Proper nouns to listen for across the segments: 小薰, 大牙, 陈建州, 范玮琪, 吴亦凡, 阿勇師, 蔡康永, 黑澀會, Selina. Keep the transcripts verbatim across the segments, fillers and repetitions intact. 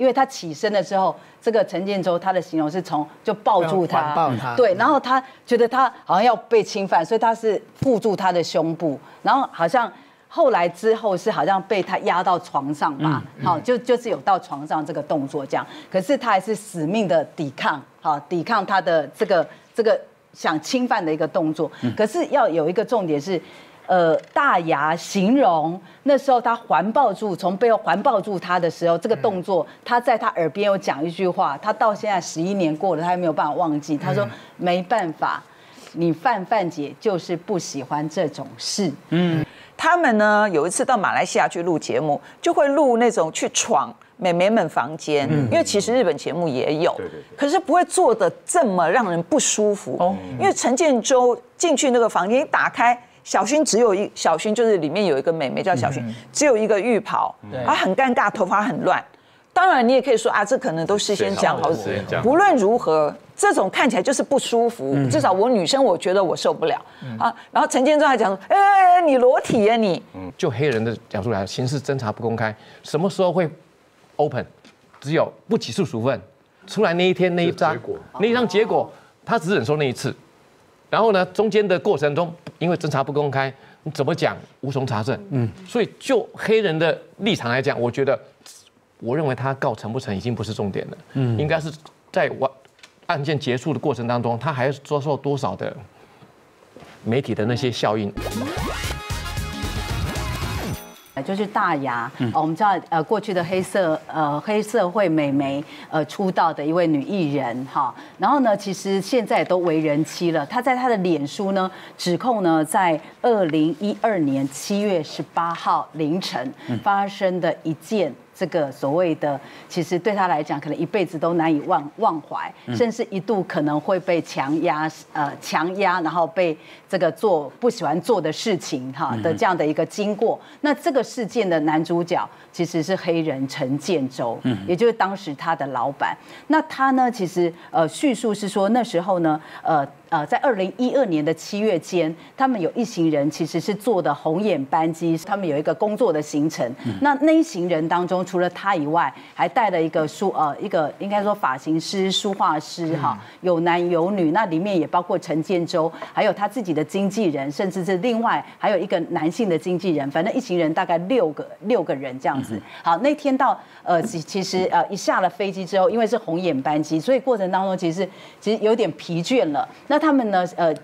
因为他起身了之后，这个陈建州他的形容是从就抱住他，抱他，对，然后他觉得他好像要被侵犯，所以他是护住他的胸部，然后好像。 后来之后是好像被他压到床上吧，好、嗯嗯哦、就就是有到床上这个动作这样，可是他还是死命的抵抗，好、哦、抵抗他的这个这个想侵犯的一个动作。嗯、可是要有一个重点是，呃，大牙形容那时候他环抱住，从背后环抱住他的时候，这个动作，嗯、他在他耳边有讲一句话，他到现在十一年过了，他也没有办法忘记。他说、嗯、没办法，你范范姐就是不喜欢这种事，嗯。 他们呢有一次到马来西亚去录节目，就会录那种去闯美眉们房间，嗯、因为其实日本节目也有，对对对可是不会做得这么让人不舒服。哦、因为陈建州进去那个房间一打开，小薰只有一小薰就是里面有一个美眉叫小薰，嗯、只有一个浴袍，啊很尴尬，头发很乱。当然你也可以说啊，这可能都事先讲好，不论如何。 这种看起来就是不舒服，嗯、至少我女生我觉得我受不了、嗯、啊。然后陈建州还讲，哎、欸，你裸体呀、啊、你。嗯，就黑人的角度来，刑事侦查不公开，什么时候会 open？ 只有不起诉处分出来那一天那一张，那一张结果、哦、他只忍受那一次。然后呢，中间的过程中，因为侦查不公开，你怎么讲无从查证。嗯，所以就黑人的立场来讲，我觉得，我认为他告成不成已经不是重点了，嗯，应该是在我。 案件结束的过程当中，他还遭受多少的媒体的那些效应？就是大牙、嗯哦、我们知道呃，过去的黑社呃黑社会美眉呃出道的一位女艺人哈，然后呢，其实现在都为人妻了。她在她的脸书呢指控呢，在二零一二年七月十八号凌晨发生的一件。 这个所谓的，其实对他来讲，可能一辈子都难以忘忘怀，甚至一度可能会被强压，呃，强压，然后被这个做不喜欢做的事情哈的这样的一个经过。那这个事件的男主角其实是黑人陈建州，也就是当时他的老板。那他呢，其实呃，叙述是说那时候呢，呃。 呃，在二零一二年的七月间，他们有一行人其实是坐的红眼班机，他们有一个工作的行程。嗯、那那一行人当中，除了他以外，还带了一个书呃一个应该说发型师、书画师哈，有男有女。那里面也包括陈建州，还有他自己的经纪人，甚至是另外还有一个男性的经纪人。反正一行人大概六个六个人这样子。嗯、好，那天到呃其实呃一下了飞机之后，因为是红眼班机，所以过程当中其实其实有点疲倦了。那 他们呢？呃，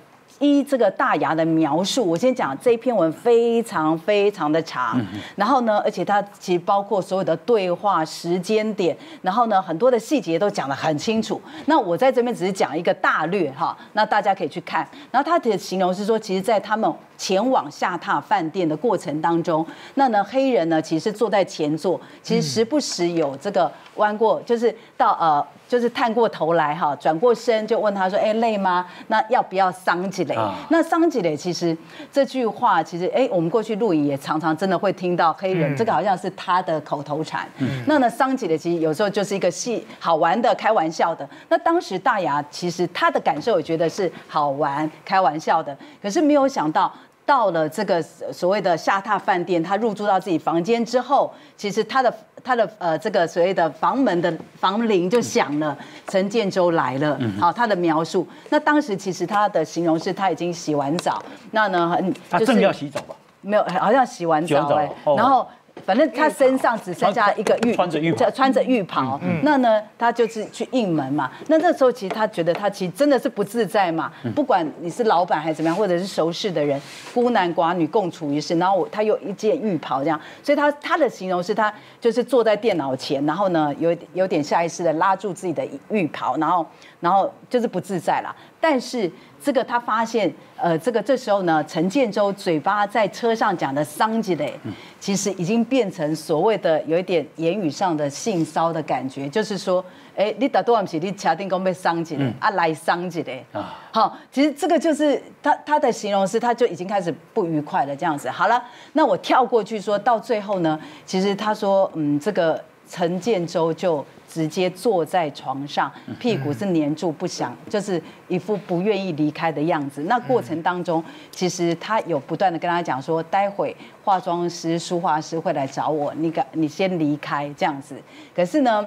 依这个大牙的描述，我先讲这篇文非常非常的长，嗯、然后呢，而且它其实包括所有的对话时间点，然后呢，很多的细节都讲得很清楚。那我在这边只是讲一个大略哈，那大家可以去看。然后他的形容是说，其实，在他们前往下榻饭店的过程当中，那呢，黑人呢，其实坐在前座，其实时不时有这个弯过，就是到呃。 就是探过头来哈，转过身就问他说：“哎、欸，累吗？那要不要桑吉雷？”啊、那桑吉雷其实这句话其实哎、欸，我们过去录影也常常真的会听到黑人、嗯、这个好像是他的口头禅。嗯、那呢，桑吉雷其实有时候就是一个戏好玩的、开玩笑的。那当时大牙其实他的感受也觉得是好玩、开玩笑的，可是没有想到。 到了这个所谓的下榻饭店，他入住到自己房间之后，其实他的他的呃这个所谓的房门的房铃就响了，陈建州来了。好，他的描述，那当时其实他的形容是他已经洗完澡，那呢很、就是、他正要洗澡吧？没有，好像洗完澡哎、欸，澡哦、然后。 反正他身上只剩下一个浴，穿着浴袍，穿着浴袍。嗯、那呢，他就是去应门嘛。那那时候其实他觉得他其实真的是不自在嘛。嗯、不管你是老板还是怎么样，或者是熟识的人，孤男寡女共处一室。然后他有一件浴袍这样，所以他他的形容是他就是坐在电脑前，然后呢有有点下意识的拉住自己的浴袍，然后然后就是不自在啦。但是。 这个他发现，呃，这个这时候呢，陈建州嘴巴在车上讲的桑吉雷，其实已经变成所谓的有一点言语上的性骚的感觉，就是说，哎，你打多少起，你掐定公被桑吉雷啊，来桑吉雷啊，好，其实这个就是他他的形容是，他就已经开始不愉快了这样子。好了，那我跳过去说到最后呢，其实他说，嗯，这个陈建州就。 直接坐在床上，屁股是黏住，不想，就是一副不愿意离开的样子。那过程当中，其实他有不断的跟他讲说，待会化妆师、书画师会来找我，你你先离开这样子。可是呢，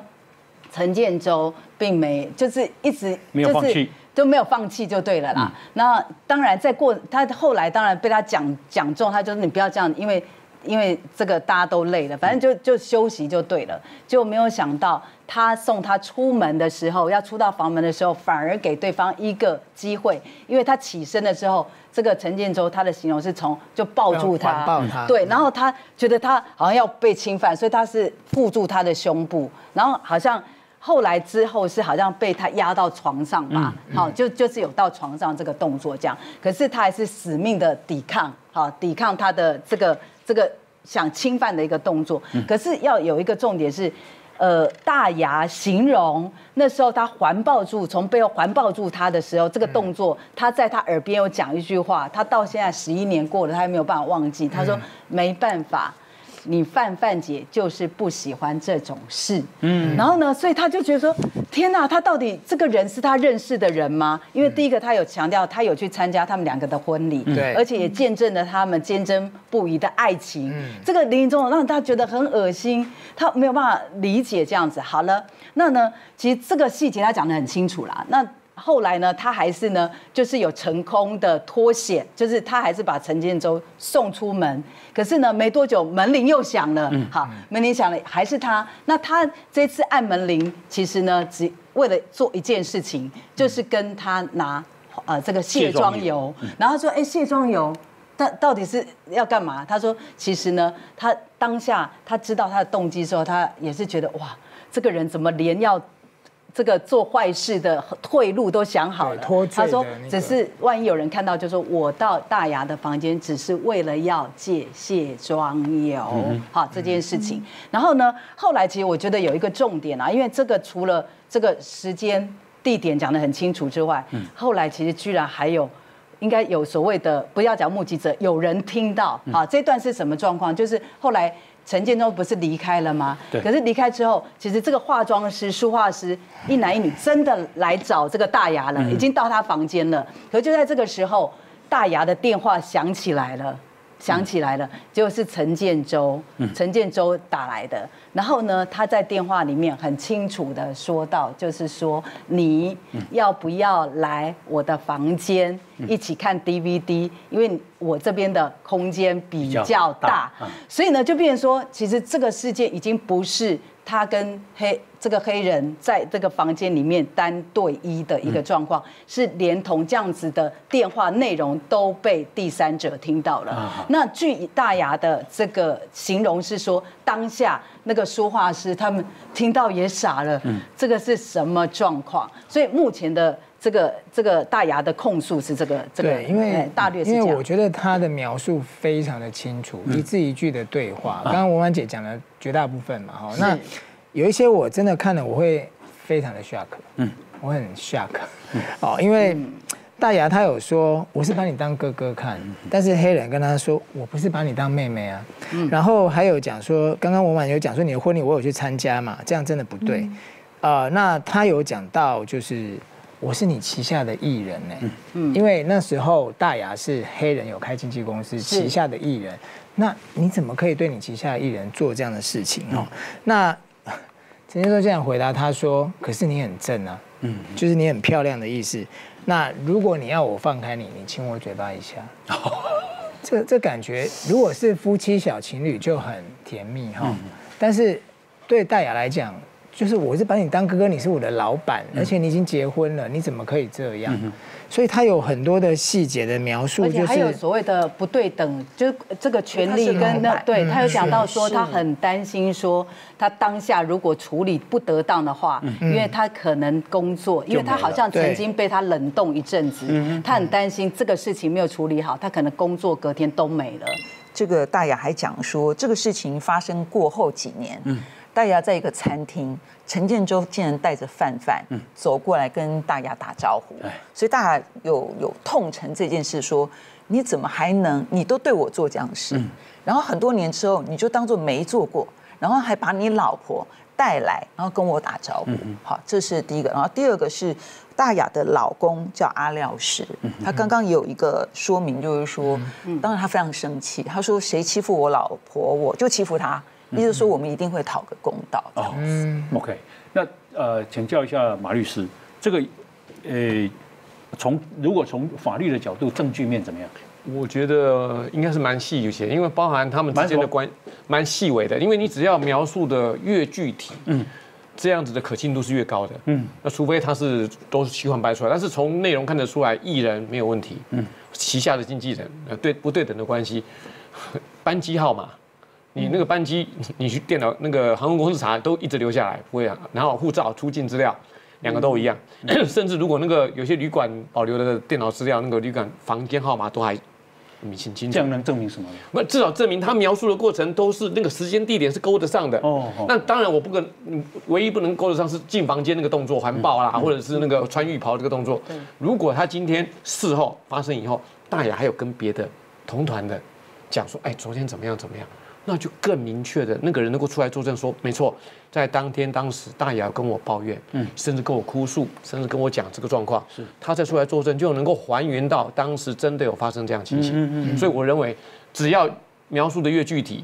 陈建州并没就是一直没有放弃。就是 就没有放弃就对了啦。嗯、那当然，在过他后来当然被他讲讲中，他就是你不要这样，因为因为这个大家都累了，反正就就休息就对了。就没有想到他送他出门的时候，要出到房门的时候，反而给对方一个机会，因为他起身的时候，这个陈建州他的形容是从就抱住他，抱他对，然后他觉得他好像要被侵犯，所以他是护住他的胸部，然后好像。 后来之后是好像被他压到床上吧，好就就是有到床上这个动作这样，可是他还是死命的抵抗，好抵抗他的这个这个想侵犯的一个动作。可是要有一个重点是，呃，大牙形容那时候他环抱住，从背后环抱住他的时候，这个动作他在他耳边有讲一句话，他到现在十一年过了，他还没有办法忘记。他说没办法。 你范范姐就是不喜欢这种事，嗯，然后呢，所以他就觉得说，天哪，他到底这个人是他认识的人吗？因为第一个他有强调，他有去参加他们两个的婚礼，对，而且也见证了他们坚贞不渝的爱情。嗯，这个林林总总让他觉得很恶心，他没有办法理解这样子。好了，那呢，其实这个细节他讲得很清楚啦。那 后来呢，他还是呢，就是有成功的脱险，就是他还是把陈建州送出门。可是呢，没多久门铃又响了，嗯、好，门铃响了，还是他。那他这次按门铃，其实呢，只为了做一件事情，就是跟他拿呃这个卸妆油，妆油嗯、然后说，哎、欸，卸妆油。 但到底是要干嘛？他说，其实呢，他当下他知道他的动机之后，他也是觉得哇，这个人怎么连要 这个做坏事的退路都想好了。他说，只是万一有人看到，就说我到大牙的房间，只是为了要借卸妆油，好这件事情。然后呢，后来其实我觉得有一个重点啊，因为这个除了这个时间、地点讲得很清楚之外，后来其实居然还有。 应该有所谓的，不要讲目击者，有人听到啊。这段是什么状况？就是后来陈建州不是离开了吗？对。可是离开之后，其实这个化妆师、梳化师一男一女真的来找这个大牙了，已经到他房间了。可就在这个时候，大牙的电话响起来了，响起来了，结果是陈建州，陈建州打来的。然后呢，他在电话里面很清楚的说到，就是说你要不要来我的房间？ 一起看 D V D， 因为我这边的空间比较大，所以呢，就变成说，其实这个世界已经不是他跟黑这个黑人在这个房间里面单对一的一个状况，是连同这样子的电话内容都被第三者听到了。那据大牙的这个形容是说，当下那个说话师他们听到也傻了，这个是什么状况？所以目前的。 这个这个大牙的控诉是这个这个，因为大略是这样。因为我觉得他的描述非常的清楚，嗯、一字一句的对话。刚刚文婉姐讲了绝大部分嘛，哈、啊。那有一些我真的看了，我会非常的 shock， 嗯，我很 shock， 哦、嗯，因为大牙他有说我是把你当哥哥看，嗯、但是黑人跟他说我不是把你当妹妹啊。嗯、然后还有讲说，刚刚文婉有讲说你的婚礼我有去参加嘛，这样真的不对。嗯、呃，那他有讲到就是。 我是你旗下的艺人呢、欸，嗯、因为那时候大牙是黑人有开经纪公司旗下的艺人，那你怎么可以对你旗下的艺人做这样的事情哦？嗯、那陈建州这样回答他说：“可是你很正啊，嗯，就是你很漂亮的意思。那如果你要我放开你，你亲我嘴巴一下。哦”这这感觉，如果是夫妻小情侣就很甜蜜哈、哦，嗯、但是对大牙来讲。 就是我是把你当哥哥，你是我的老板，而且你已经结婚了，你怎么可以这样？嗯、所以他有很多的细节的描述，就是还有所谓的不对等，就是这个权利跟那对他有讲到说，他很担心说他当下如果处理不得当的话，嗯、因为他可能工作，因为他好像曾经被他冷冻一阵子，他很担心这个事情没有处理好，他可能工作隔天都没了。这个大雅还讲说，这个事情发生过后几年，嗯。 大牙在一个餐厅，陈建州竟然带着范范、嗯、走过来跟大牙打招呼，所以大牙有有痛陈这件事说，说你怎么还能，你都对我做这样的事，嗯、然后很多年之后你就当做没做过，然后还把你老婆带来，然后跟我打招呼，嗯、好，这是第一个，然后第二个是大牙的老公叫阿廖石，嗯、他刚刚有一个说明就是说，嗯、当然他非常生气，他说谁欺负我老婆，我就欺负他。意思说我们一定会讨个公道。哦，嗯 ，OK， 那呃，请教一下马律师，这个呃，从如果从法律的角度，证据面怎么样？ 我觉得应该是蛮细一些，因为包含他们之间的关，蛮细微的。因为你只要描述的越具体，嗯，这样子的可信度是越高的，嗯。那除非他是都是虚幻掰出来，但是从内容看得出来，艺人没有问题，嗯，旗下的经纪人，呃，对不对等的关系，班机号码，你那个班机，你去电脑那个航空公司查都一直留下来，不会啊。然后护照、出境资料。 两个都一样，嗯、甚至如果那个有些旅馆保留的电脑资料，那个旅馆房间号码都还明清清楚。这样能证明什么？不，至少证明他描述的过程都是那个时间地点是勾得上的。哦，哦那当然我不跟，唯一不能勾得上是进房间那个动作环抱啦，嗯嗯、或者是那个穿浴袍这个动作。嗯、如果他今天事后发生以后，大雅还有跟别的同团的讲说，哎，昨天怎么样怎么样。 那就更明确的，那个人能够出来作证说，没错，在当天当时，大雅跟我抱怨，嗯，甚至跟我哭诉，甚至跟我讲这个状况，是，他再出来作证就能够还原到当时真的有发生这样情形。嗯嗯嗯、所以我认为，只要描述的越具体，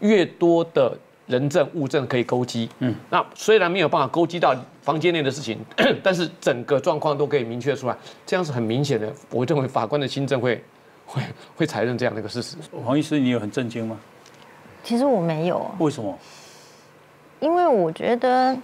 越多的人证物证可以勾稽。嗯，那虽然没有办法勾稽到房间内的事情，但是整个状况都可以明确出来，这样是很明显的。我认为法官的心证会会会采认这样的一个事实。黄医师，你有很震惊吗？ 其实我没有，为什么？因为我觉得，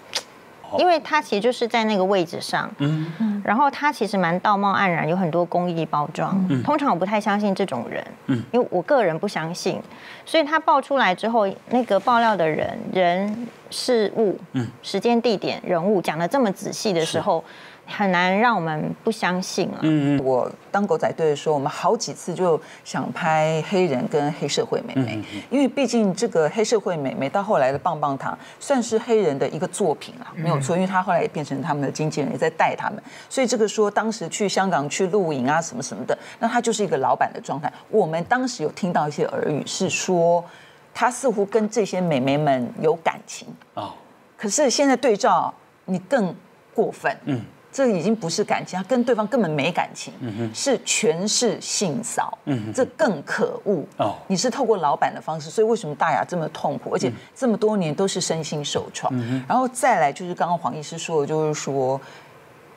因为他其实就是在那个位置上，嗯，然后他其实蛮道貌岸然，有很多公益包装。嗯、通常我不太相信这种人，嗯，因为我个人不相信，所以他爆出来之后，那个爆料的人、人、事物、嗯、时间、地点、人物讲得这么仔细的时候。 很难让我们不相信啊！嗯嗯，我当狗仔队的时候，我们好几次就想拍黑人跟黑社会美眉，嗯嗯、因为毕竟这个黑社会美眉到后来的棒棒糖算是黑人的一个作品啊，没有错，因为他后来也变成他们的经纪人，也在带他们，所以这个说当时去香港去露营啊什么什么的，那他就是一个老板的状态。我们当时有听到一些耳语是说，他似乎跟这些美眉们有感情啊，哦、可是现在对照你更过分，嗯。 这已经不是感情，他跟对方根本没感情，嗯、是全是性骚，嗯、这更可恶。哦、你是透过老板的方式，所以为什么大雅这么痛苦，而且这么多年都是身心受创。嗯、然后再来就是刚刚黄医师说的，就是说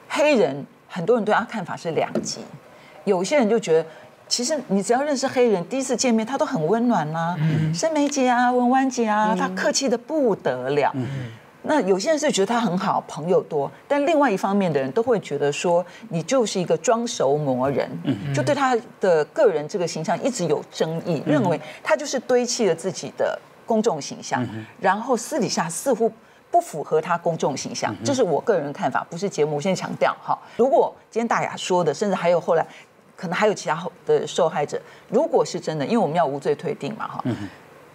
黑人很多人对他看法是两极，有些人就觉得。 其实你只要认识黑人，第一次见面他都很温暖啦、啊，嗯、生梅姐啊、文湾姐啊，嗯、他客气的不得了。嗯 那有些人是觉得他很好，朋友多，但另外一方面的人都会觉得说，你就是一个装熟魔人，就对他的个人这个形象一直有争议，认为他就是堆砌了自己的公众形象，然后私底下似乎不符合他公众形象，这是我个人看法，不是节目。我先强调哈，如果今天大雅说的，甚至还有后来可能还有其他的受害者，如果是真的，因为我们要无罪推定嘛哈，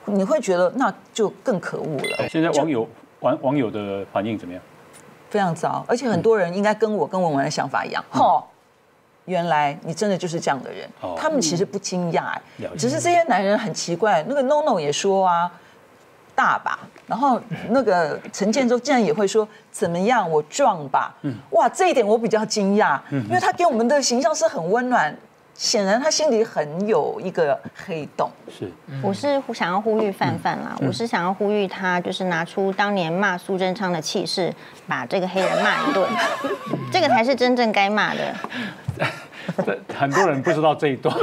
你会觉得那就更可恶了。现在网友。 网网友的反应怎么样？非常糟，而且很多人应该跟我跟文文的想法一样。哦，原来你真的就是这样的人。他们其实不惊讶，只是这些男人很奇怪。那个 N O N O 也说啊，大吧，然后那个陈建州竟然也会说怎么样，我壮吧。哇，这一点我比较惊讶，因为他给我们的形象是很温暖。 显然他心里很有一个黑洞。是，我是想要呼吁范范啦，我是想要呼吁他，就是拿出当年骂苏贞昌的气势，把这个黑人骂一顿，这个才是真正该骂的。很多人不知道这一段。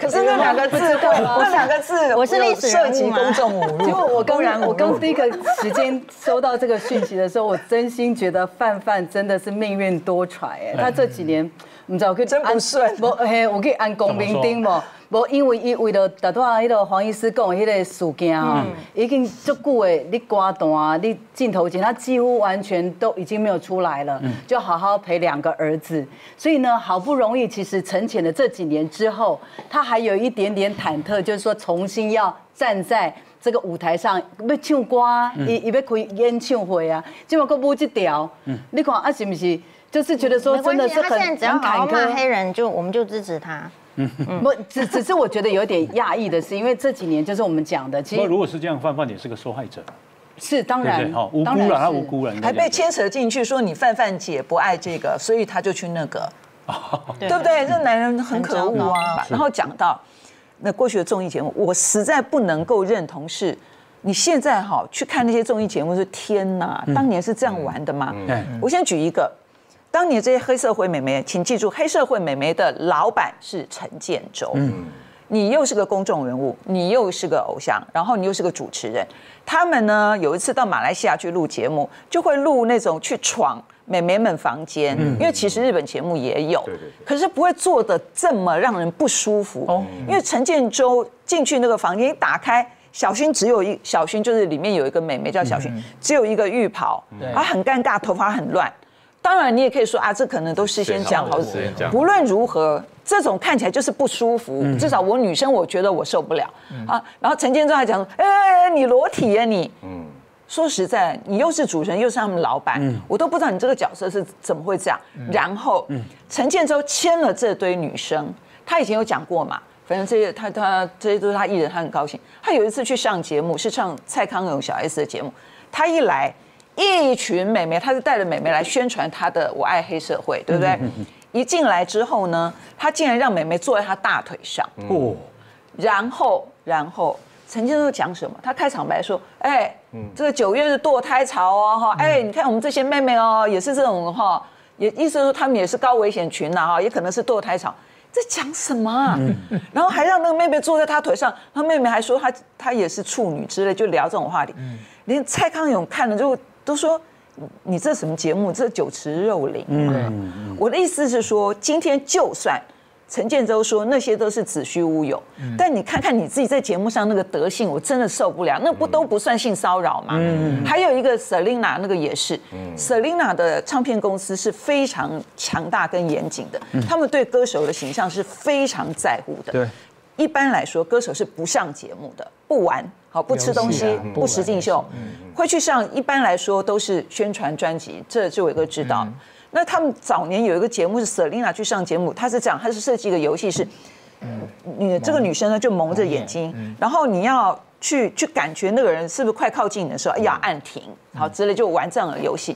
可是那两个字，那两个字，我是历史涉及公众侮辱。结果我公然，我刚第一个时间收到这个讯息的时候，我真心觉得范范真的是命运多舛哎，他这几年。 唔知我去真不顺，无嘿，我去按公明顶无，无因为伊为了大多啊，迄个黄医师讲迄个事件吼，已经足久诶，你瓜段你镜头前，他几乎完全都已经没有出来了，就好好陪两个儿子。所以呢，好不容易其实沉潜了这几年之后，他还有一点点忐忑，就是说重新要站在。 这个舞台上要唱歌，伊伊要开演唱会啊，今晚佫舞这条，你看啊是不是？就是觉得说真的是很很坎坷。黑人就我们就支持他。嗯，不，只只是我觉得有点讶异的是，因为这几年就是我们讲的，其实如果是这样，范范也是个受害者。是当然，好无辜了，他无辜了，还被牵扯进去，说你范范姐不爱这个，所以他就去那个，对不对？这男人很可恶啊。然后讲到。 那过去的综艺节目，我实在不能够认同是你现在哈去看那些综艺节目，说天哪，当年是这样玩的吗？我先举一个，当年这些黑社会美眉，请记住，黑社会美眉的老板是陈建州。你又是个公众人物，你又是个偶像，然后你又是个主持人。他们呢有一次到马来西亚去录节目，就会录那种去闯美眉们房间，嗯、因为其实日本节目也有，对对对可是不会做得这么让人不舒服。哦、因为陈建州进去那个房间一打开，小薰只有一小薰就是里面有一个美眉叫小薰，嗯、只有一个浴袍，啊很尴尬，头发很乱。当然，你也可以说啊，这可能都事先讲好。不论如何，这种看起来就是不舒服。嗯、至少我女生，我觉得我受不了、嗯、啊。然后陈建州还讲，哎、欸欸，你裸体呀、啊、你。嗯、说实在，你又是主持人，又是他们老板，嗯、我都不知道你这个角色是怎么会这样。嗯、然后，陈建州签了这堆女生，他以前有讲过嘛，反正这些他他这些都是他艺人，他很高兴。他有一次去上节目，是上蔡康永小 S 的节目，他一来。一群美眉，她是带着美眉来宣传她的“我爱黑社会”，对不对？一进来之后呢，她竟然让美眉坐在她大腿上。哦，然后，然后陈建州讲什么？他开场白说：“哎，这个九月是堕胎潮哦，哈，哎，你看我们这些妹妹哦，也是这种哈，也意思说她们也是高危险群呐，哈，也可能是堕胎潮。”在讲什么啊？然后还让那个妹妹坐在她腿上，她妹妹还说她她也是处女之类，就聊这种话题。连蔡康永看了就。都说你这什么节目？这酒池肉林嘛！嗯嗯、我的意思是说，今天就算陈建州说那些都是子虚乌有，嗯、但你看看你自己在节目上那个德性，我真的受不了。那不都不算性骚扰嘛？嗯、还有一个 Selina 那个也是、嗯、，Selina 的唱片公司是非常强大跟严谨的，嗯、他们对歌手的形象是非常在乎的。对，一般来说，歌手是不上节目的，不玩。好，不吃东西，啊、不实境秀，嗯、会去上。一般来说都是宣传专辑，这就有一个知道。嗯、那他们早年有一个节目是 Selina 去上节目，她是这样，她是设计一个游戏是，嗯、你这个女生呢就蒙着眼睛，嗯、然后你要去去感觉那个人是不是快靠近你的时候，哎呀按停，好之类就玩这样的游戏。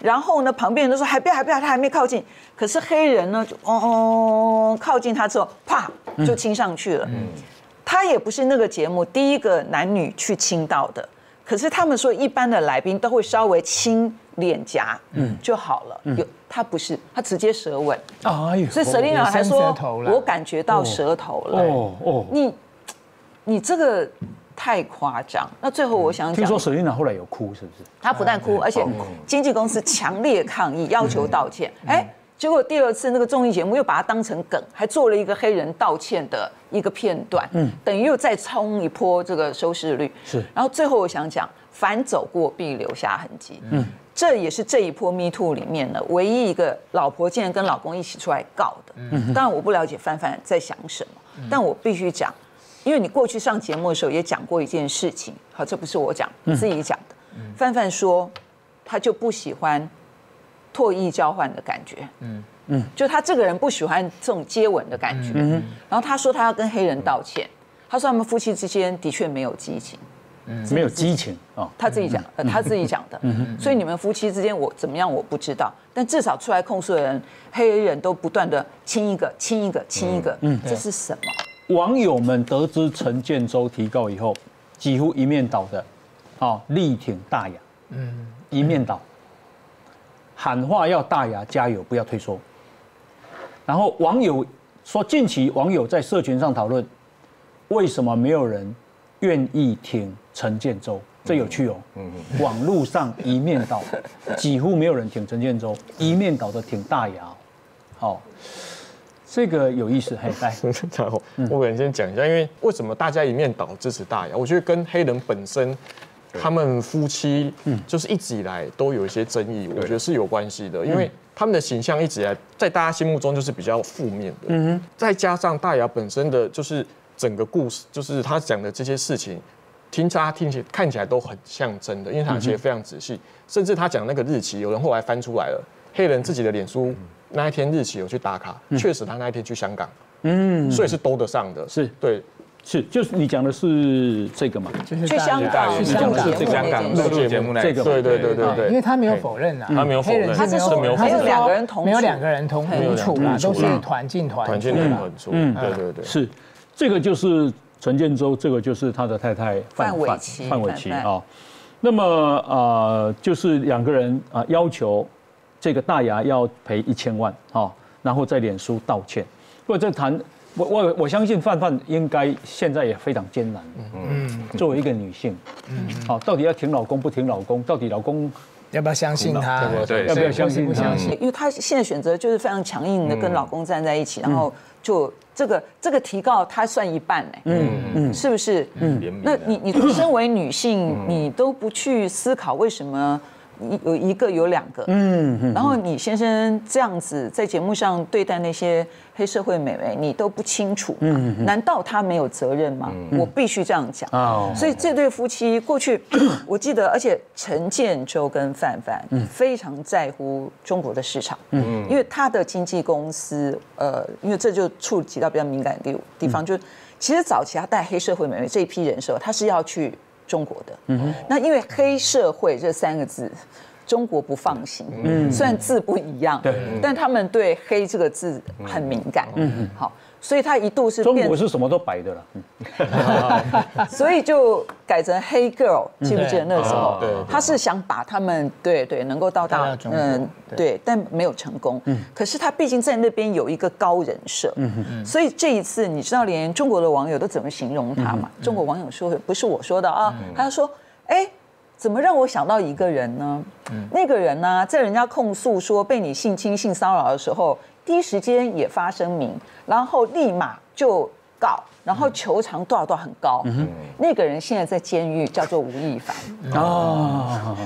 然后呢，旁边人都说还不要还不要，他还没靠近。可是黑人呢就哦哦靠近他之后，啪就亲上去了。嗯嗯他也不是那个节目第一个男女去亲到的，可是他们说一般的来宾都会稍微亲脸颊，嗯，就好了。有他不是，他直接舌吻。哎呦，所以 Selina 还说，我感觉到舌头了。哦哦，你你这个太夸张。那最后我想讲，听说 Selina 后来有哭，是不是？他不但哭，而且经纪公司强烈抗议，要求道歉。哎。结果第二次那个综艺节目又把它当成梗，还做了一个黑人道歉的一个片段，嗯，等于又再冲一波这个收视率。是，然后最后我想讲，凡走过必留下痕迹，嗯，这也是这一波 Me Too 里面的唯一一个老婆竟然跟老公一起出来告的。嗯，当然我不了解范范在想什么，嗯、但我必须讲，因为你过去上节目的时候也讲过一件事情，好，这不是我讲，自己讲的。嗯、范范说，他就不喜欢。唾液交换的感觉，嗯嗯，就他这个人不喜欢这种接吻的感觉，嗯，然后他说他要跟黑人道歉，他说他们夫妻之间的确没有激情，嗯，没有激情啊，他自己讲，他自己讲的，所以你们夫妻之间我怎么样我不知道，但至少出来控诉的人，黑人都不断的亲一个亲一个亲一个，嗯，这是什么？网友们得知陈建州提告以后，几乎一面倒的，啊，力挺大雅，嗯，一面倒。喊话要大雅加油，不要退缩。然后网友说，近期网友在社群上讨论，为什么没有人愿意挺陈建州？这有趣哦。嗯、网路上一面倒，几乎没有人挺陈建州，一面倒的挺大雅、哦。好，这个有意思。嘿，来，然后我可能先讲一下，因为为什么大家一面倒支持大雅？我觉得跟黑人本身。他们夫妻就是一直以来都有一些争议，我觉得是有关系的，因为他们的形象一直以来在大家心目中就是比较负面的，再加上大雅本身的就是整个故事，就是他讲的这些事情，听他听起来看起来都很像真的，因为他写得非常仔细，甚至他讲那个日期，有人后来翻出来了，黑人自己的脸书那一天日期有去打卡，确实他那一天去香港，嗯，所以是兜得上的，是对。是，就是你讲的是这个嘛？去香港，去香港，去香港录节目那个，对对对对对，因为他没有否认啊，他没有否认，他是说没有两个人同，没有两个人同处啦，都是团进团团进团出，对对对，是这个就是陈建州这个就是他的太太范玮琪，范玮琪啊。那么呃，就是两个人啊、呃、要求这个大牙要赔一千万啊、哦，然后在脸书道歉。不过这谈我我我相信范范应该现在也非常艰难。嗯，作为一个女性，嗯，好、哦，到底要挺老公不挺老公？到底老公？ 要不要相信他？对，要不要相信？不相信，因为她现在选择就是非常强硬的跟老公站在一起，然后就这个这个提告她算一半哎，嗯嗯，是不是？嗯，那你你身为女性，你都不去思考为什么有一个有两个，嗯，然后你先生这样子在节目上对待那些黑社会美眉，你都不清楚，嗯，难道他没有责任吗？我必须这样讲啊，所以这对夫妻过去，我记得，而且陈建州跟范范非常在乎中国的市场，嗯，因为他的经纪公司，呃，因为这就触及到比较敏感的地方，就其实早期他带黑社会美眉这一批人的时候，他是要去 中国的，嗯，那因为黑社会这三个字，中国不放行，嗯，虽然字不一样，对，但他们对黑这个字很敏感，嗯，好，所以他一度是中国是什么都白的了，所以就改成黑 girl， 记不记得那时候？对，他是想把他们对对能够到达，嗯，对，但没有成功，嗯，可是他毕竟在那边有一个高人设，嗯，所以这一次你知道连中国的网友都怎么形容他嘛？中国网友说不是我说的啊，他就说，哎， 怎么让我想到一个人呢？那个人呢，在人家控诉说被你性侵、性骚扰的时候，第一时间也发声明，然后立马就告，然后求偿多少多少很高。那个人现在在监狱，叫做吴亦凡。哦，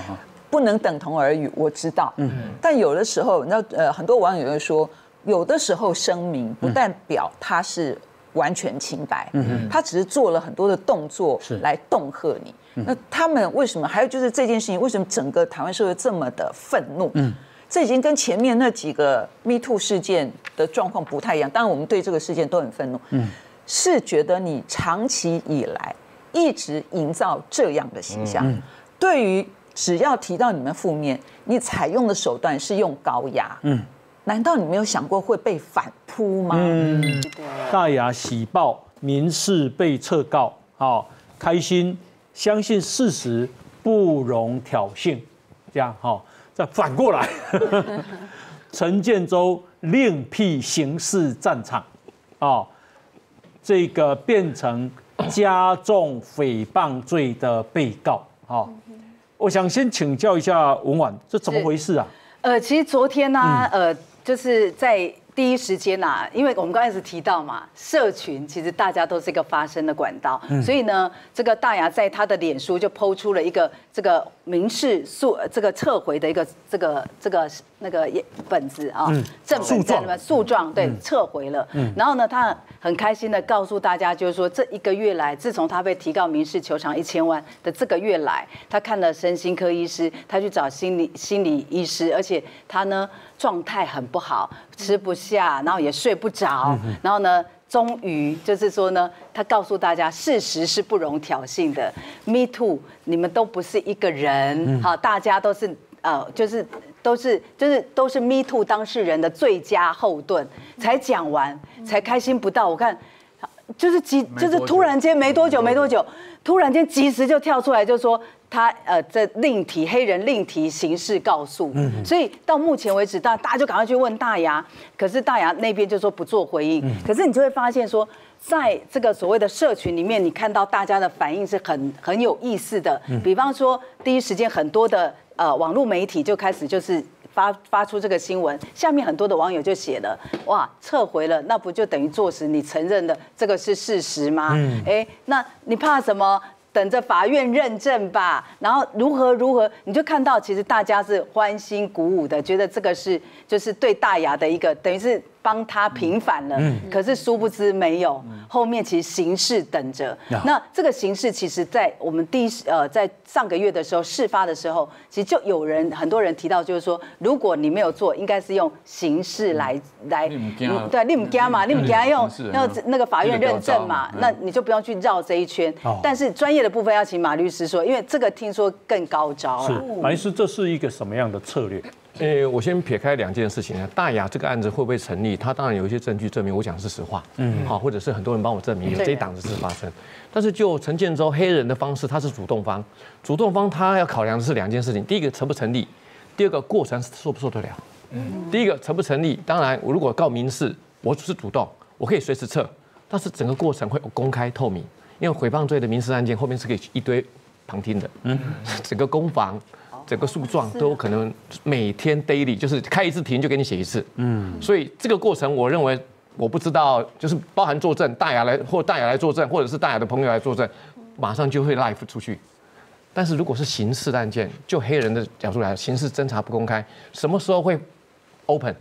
不能等同而语，我知道。但有的时候，你知道，呃，很多网友会说，有的时候声明不代表他是 完全清白，他只是做了很多的动作来恫吓你。那他们为什么？还有就是这件事情，为什么整个台湾社会这么的愤怒？嗯，这已经跟前面那几个 Me Too 事件的状况不太一样。当然，我们对这个事件都很愤怒。嗯，是觉得你长期以来一直营造这样的形象，嗯、对于只要提到你们负面，你采用的手段是用高压。嗯， 难道你没有想过会被反扑吗？嗯，大牙喜报民事被撤告，好、哦、开心，相信事实不容挑衅，这样哈、哦，再反过来，陈建州另辟刑事战场，啊、哦，这个变成加重诽谤罪的被告，好、哦，我想先请教一下文婉，这怎么回事啊？呃，其实昨天呢、啊，嗯、呃。 就是在第一时间呐，因为我们刚开始提到嘛，社群其实大家都是一个发声的管道，嗯、所以呢，这个大牙在他的脸书就抛出了一个这个民事诉这个撤回的一个这个这个那个本子啊，正本在那边诉状对撤回了，嗯、然后呢，他很开心的告诉大家，就是说这一个月来，自从他被提告民事求偿一千万的这个月来，他看了身心科医师，他去找心理心理医师，而且他呢 状态很不好，吃不下，然后也睡不着，嗯、然后呢，终于就是说呢，他告诉大家，事实是不容挑衅的 ，Me too， 你们都不是一个人，好、嗯，大家都是呃，就是都是就是都是 Me too 当事人的最佳后盾。才讲完，才开心不到，我看就是急，就是突然间没多久没多久，突然间及时就跳出来就说 他呃，这另提黑人另提刑事告诉，嗯、所以到目前为止，大大家就赶快去问大牙，可是大牙那边就说不做回应。嗯、可是你就会发现说，在这个所谓的社群里面，你看到大家的反应是很很有意思的。嗯、比方说，第一时间很多的呃网络媒体就开始就是 发发出这个新闻，下面很多的网友就写了，哇，撤回了，那不就等于坐实你承认的这个是事实吗？哎、嗯，那你怕什么？ 等着法院认证吧，然后如何如何，你就看到其实大家是欢欣鼓舞的，觉得这个是就是对大牙的一个等于是帮他平反了。嗯、可是殊不知没有，嗯、后面其实刑事等着。嗯、那这个刑事其实，在我们第一呃在上个月的时候事发的时候，其实就有人很多人提到，就是说如果你没有做，应该是用刑事来来，嗯、对，你不怕嘛，你不怕用要那个法院认证嘛，嗯、那你就不用去绕这一圈。哦、但是专业 的部分要请马律师说，因为这个听说更高招了。是，马律师，这是一个什么样的策略？呃，我先撇开两件事情，大雅这个案子会不会成立？他当然有一些证据证明，我讲是实话，嗯，好，或者是很多人帮我证明有这一档子事发生。但是就陈建州黑人的方式，他是主动方，主动方他要考量的是两件事情：第一个成不成立，第二个过程受不受得了。嗯，第一个成不成立，当然我如果告民事，我是主动，我可以随时撤，但是整个过程会公开透明，因为诽谤罪的民事案件后面是可以一堆旁听的，嗯，整个攻防。 整个诉状都可能每天 daily 就是开一次庭就给你写一次，嗯，所以这个过程我认为我不知道，就是包含作证，大雅来或大雅来作证，或者是大雅的朋友来作证，马上就会 live 出去。但是如果是刑事案件，就黑人的角度来，刑事侦查不公开，什么时候会 open？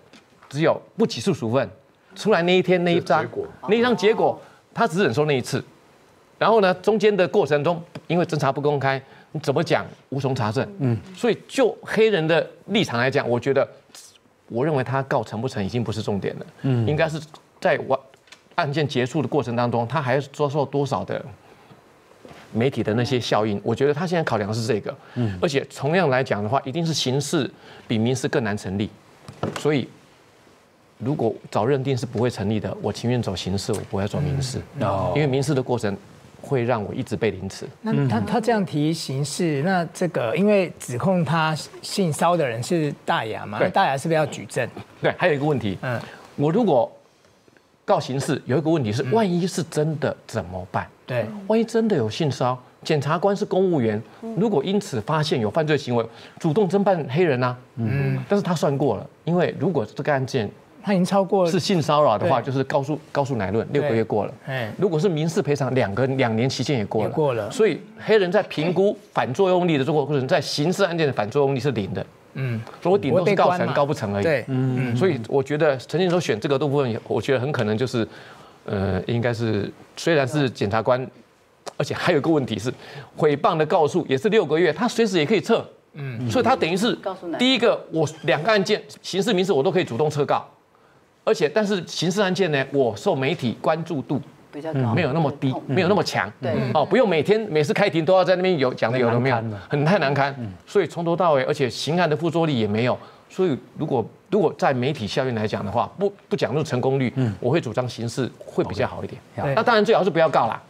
只有不起诉处分出来那一天那一张那一张结果，他只忍受那一次，然后呢，中间的过程中因为侦查不公开。 你怎么讲无从查证，嗯，所以就黑人的立场来讲，我觉得，我认为他告成不成已经不是重点了，嗯，应该是在完案件结束的过程当中，他还遭受多少的媒体的那些效应，我觉得他现在考量的是这个，嗯，而且同样来讲的话，一定是刑事比民事更难成立，所以。 如果早认定是不会成立的，我情愿走刑事，我不要走民事，因为民事的过程会让我一直被凌迟。那他他这样提刑事，那这个因为指控他性骚的人是大雅嘛，大雅是不是要举证？对，还有一个问题，嗯，我如果告刑事，有一个问题是，万一是真的怎么办？对，万一真的有性骚，检察官是公务员，如果因此发现有犯罪行为，主动侦办黑人啊，嗯，但是他算过了，因为如果这个案件。 他已经超过是性骚扰的话，就是告诉告诉乃论六个月过了。如果是民事赔偿，两个两年期间也过了。过了。所以黑人在评估反作用力的这个过程，在刑事案件的反作用力是零的。嗯，所以我顶多是告成，告不成而已。对，嗯。所以我觉得陈建州选这个部分，我觉得很可能就是，呃，应该是虽然是检察官，而且还有一个问题是，诽谤的告诉也是六个月，他随时也可以撤。嗯，所以他等于是第一个，我两个案件，刑事、民事我都可以主动撤告。 而且，但是刑事案件呢，我受媒体关注度比较高，没有那么低，没有那么强。对，哦，不用每天每次开庭都要在那边有讲的有的没有，很太难堪。所以从头到尾，而且刑案的附着力也没有。所以如果如果在媒体效应来讲的话，不不讲那种成功率，我会主张刑事会比较好一点。那当然最好是不要告啦。